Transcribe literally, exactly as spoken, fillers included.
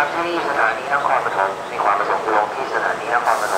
การที่สถานีนครปฐมมีความประสงค์ลงที่สถานีนครปฐม